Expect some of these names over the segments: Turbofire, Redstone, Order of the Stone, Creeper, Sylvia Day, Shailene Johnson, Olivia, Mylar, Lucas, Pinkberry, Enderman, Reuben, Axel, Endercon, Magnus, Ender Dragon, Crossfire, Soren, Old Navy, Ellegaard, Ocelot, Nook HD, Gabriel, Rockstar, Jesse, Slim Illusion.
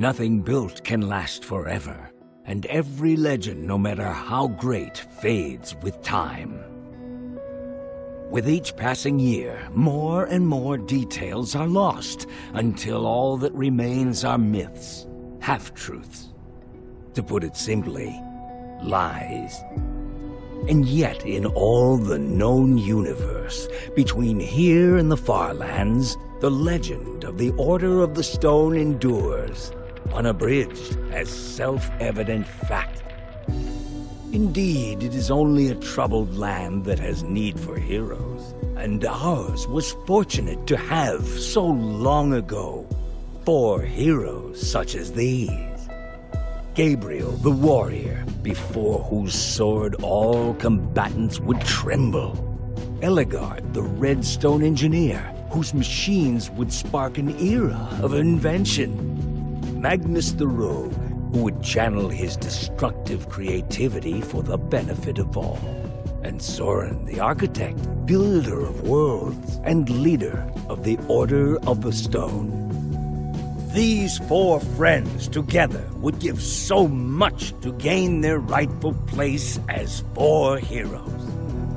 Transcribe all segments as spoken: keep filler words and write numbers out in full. nothing built can last forever, and every legend, no matter how great, fades with time. With each passing year, more and more details are lost, until all that remains are myths, half-truths. To put it simply, lies. And yet, in all the known universe, between here and the far lands, the legend of the Order of the Stone endures, unabridged as self-evident fact. Indeed, it is only a troubled land that has need for heroes, and ours was fortunate to have, so long ago, four heroes such as these. Gabriel, the warrior, before whose sword all combatants would tremble. Ellegaard, the redstone engineer, whose machines would spark an era of invention. Magnus the rogue, who would channel his destructive creativity for the benefit of all. And Soren, the architect, builder of worlds, and leader of the Order of the Stone. These four friends together would give so much to gain their rightful place as four heroes.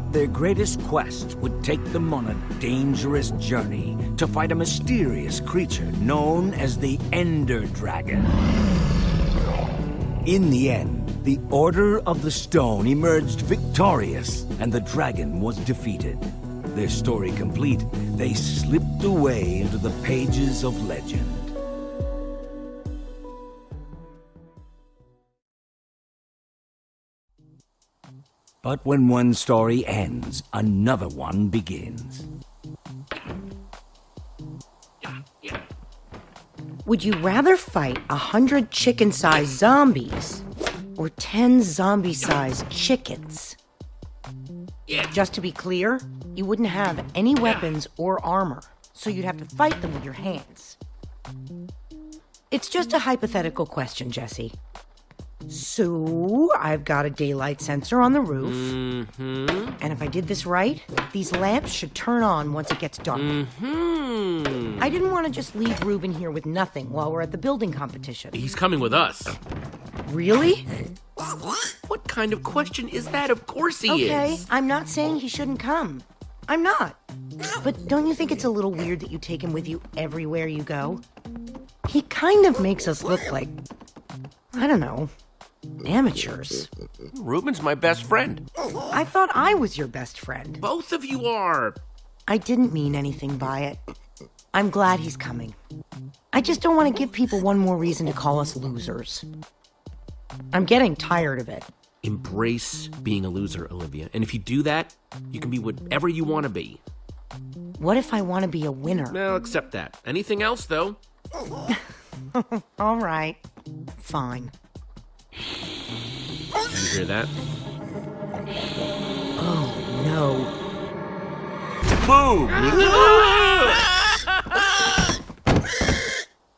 Their greatest quest would take them on a dangerous journey to fight a mysterious creature known as the Ender Dragon. In the end, the Order of the Stone emerged victorious, and the dragon was defeated. Their story complete, they slipped away into the pages of legend. But when one story ends, another one begins. Would you rather fight a hundred chicken-sized zombies or ten zombie-sized chickens? Just to be clear, you wouldn't have any weapons or armor, so you'd have to fight them with your hands. It's just a hypothetical question, Jesse. So, I've got a daylight sensor on the roof, mm-hmm. and if I did this right, these lamps should turn on once it gets dark. Mm-hmm. I didn't want to just leave Reuben here with nothing while we're at the building competition. He's coming with us. Really? What kind of question is that? Of course he okay, is. Okay, I'm not saying he shouldn't come. I'm not. But don't you think it's a little weird that you take him with you everywhere you go? He kind of makes us look like, I don't know, amateurs. Reuben's my best friend. I thought I was your best friend. Both of you are. I didn't mean anything by it. I'm glad he's coming. I just don't want to give people one more reason to call us losers. I'm getting tired of it. Embrace being a loser, Olivia. And if you do that, you can be whatever you want to be. What if I want to be a winner? Well, accept that. Anything else, though? All right. Fine. Did you hear that? Oh, no. Boom!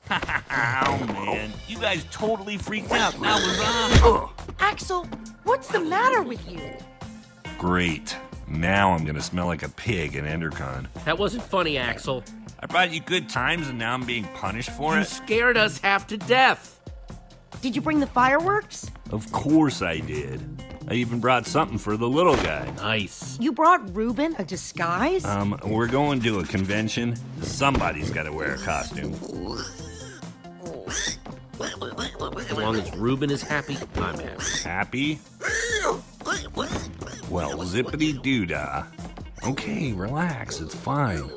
Oh, man. You guys totally freaked out. That was on. Axel, what's the matter with you? Great. Now I'm going to smell like a pig in Endercon. That wasn't funny, Axel. I brought you good times, and now I'm being punished for you it. You scared us half to death. Did you bring the fireworks? Of course I did. I even brought something for the little guy. Nice. You brought Reuben a disguise? Um, we're going to a convention. Somebody's got to wear a costume. As long as Reuben is happy, I'm happy. Happy? Well, zippity-doo-dah. Okay, relax. It's fine.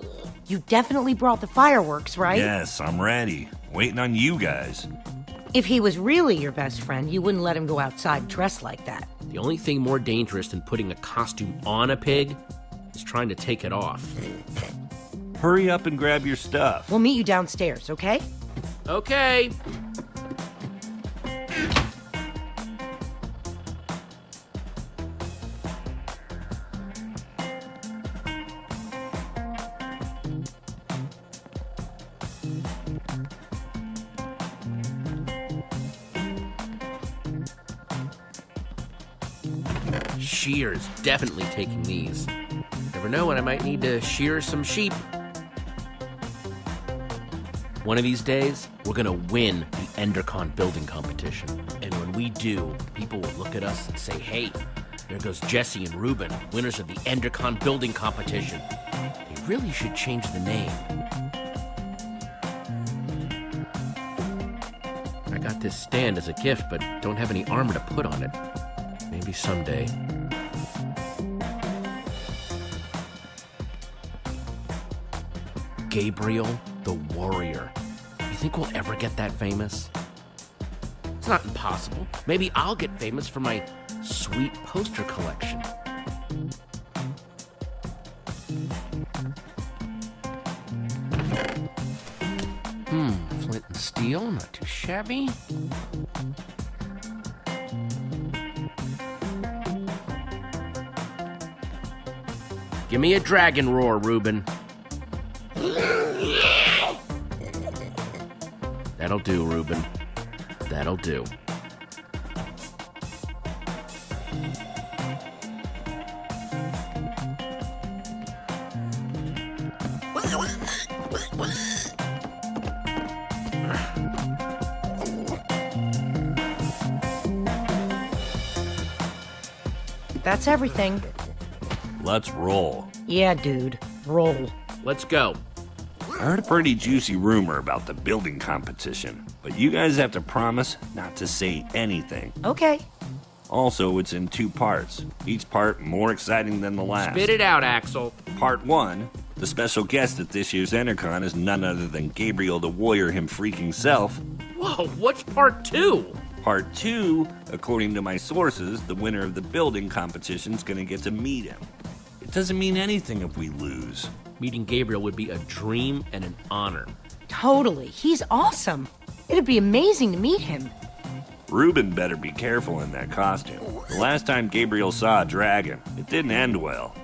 You definitely brought the fireworks, right? Yes, I'm ready. Waiting on you guys. If he was really your best friend, you wouldn't let him go outside dressed like that. The only thing more dangerous than putting a costume on a pig is trying to take it off. Hurry up and grab your stuff. We'll meet you downstairs, okay? Okay. Shears, definitely taking these. Never know when I might need to shear some sheep. One of these days, we're gonna win the Endercon building competition. And when we do, people will look at us and say, hey, there goes Jesse and Reuben, winners of the Endercon building competition. They really should change the name. I got this stand as a gift, but don't have any armor to put on it. Maybe someday. Gabriel the Warrior. You think we'll ever get that famous? It's not impossible. Maybe I'll get famous for my sweet poster collection. Hmm, flint and steel, not too shabby. Give me a dragon roar, Reuben. That'll do, Reuben. That'll do. That's everything. Let's roll. Yeah, dude. Roll. Let's go. I heard a pretty juicy rumor about the building competition, but you guys have to promise not to say anything. Okay. Also, it's in two parts, each part more exciting than the last. Spit it out, Axel. Part one, the special guest at this year's Endercon is none other than Gabriel the Warrior him freaking self. Whoa, what's part two? Part two, according to my sources, the winner of the building competition's gonna get to meet him. It doesn't mean anything if we lose. Meeting Gabriel would be a dream and an honor. Totally. He's awesome. It'd be amazing to meet him. Reuben better be careful in that costume. The last time Gabriel saw a dragon, it didn't end well.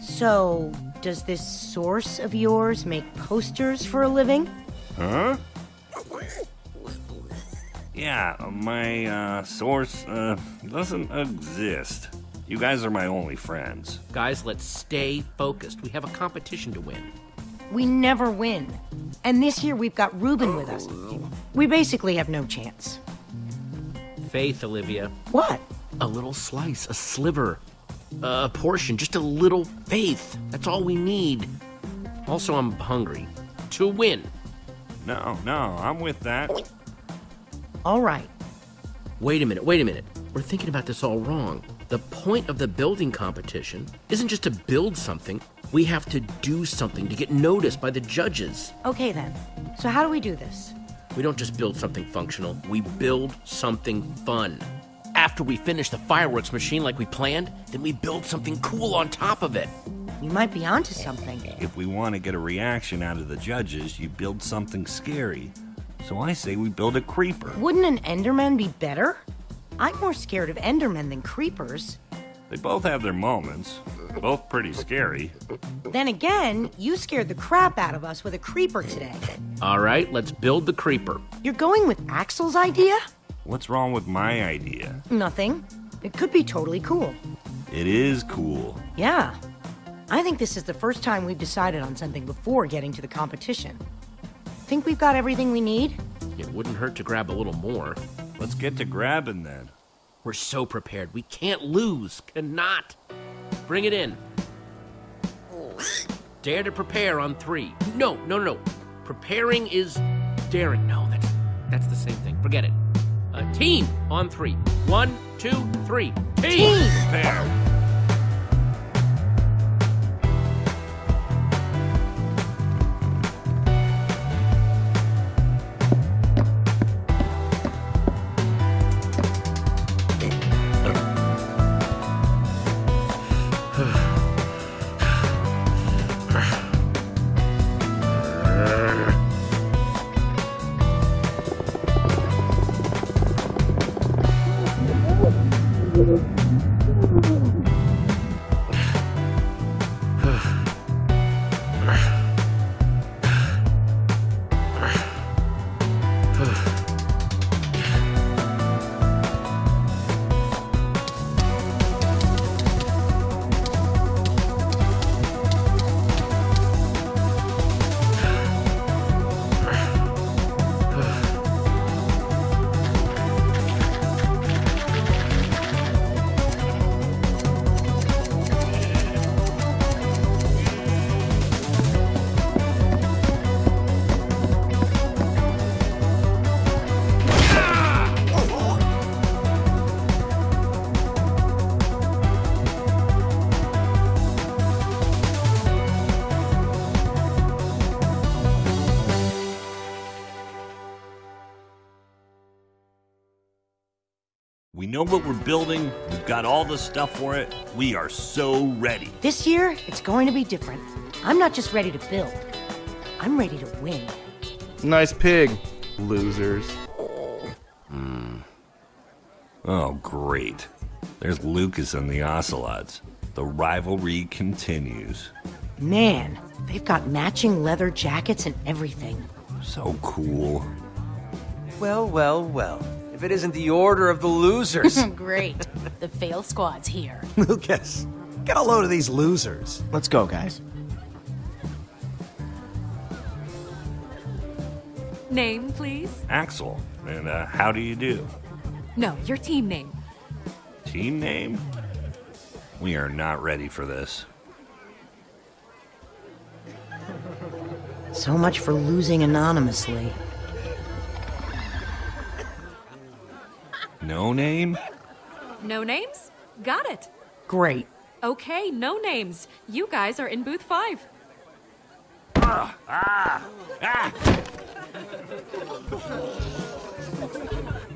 So, does this source of yours make posters for a living? Huh? Yeah, my uh, source uh, doesn't exist. You guys are my only friends. Guys, let's stay focused. We have a competition to win. We never win. And this year we've got Reuben with us. We basically have no chance. Faith, Olivia. What? A little slice, a sliver, a portion, just a little faith. That's all we need. Also, I'm hungry. To win. No, no, I'm with that. All right. Wait a minute, wait a minute. We're thinking about this all wrong. The point of the building competition isn't just to build something. We have to do something to get noticed by the judges. Okay then, so how do we do this? We don't just build something functional, we build something fun. After we finish the fireworks machine like we planned, then we build something cool on top of it. You might be onto something. If we want to get a reaction out of the judges, you build something scary. So I say we build a creeper. Wouldn't an Enderman be better? I'm more scared of Endermen than creepers. They both have their moments. Both pretty scary. Then again, you scared the crap out of us with a creeper today. All right, let's build the creeper. You're going with Axel's idea? What's wrong with my idea? Nothing. It could be totally cool. It is cool. Yeah. I think this is the first time we've decided on something before getting to the competition. Think we've got everything we need? It wouldn't hurt to grab a little more. Let's get to grabbing then. We're so prepared. We can't lose. Cannot. Bring it in. Dare to prepare on three. No, no, no. Preparing is daring. No, that's, that's the same thing. Forget it. A team on three. One, two, three. Team! Team. Prepare. know what we're building. We've got all the stuff for it. We are so ready. This year, it's going to be different. I'm not just ready to build. I'm ready to win. Nice pig. Losers. Mm. Oh, great. There's Lucas and the Ocelots. The rivalry continues. Man, they've got matching leather jackets and everything. So cool. Well, well, well. If it isn't the Order of the Losers. Great. The fail squad's here. Lucas, get a load of these losers. Let's go, guys. Name, please? Axel. And uh, how do you do? No, your team name. Team name? We are not ready for this. So much for losing anonymously. No name? No names? Got it. Great. Okay, no names. You guys are in booth five. Ah! Ah! Ah!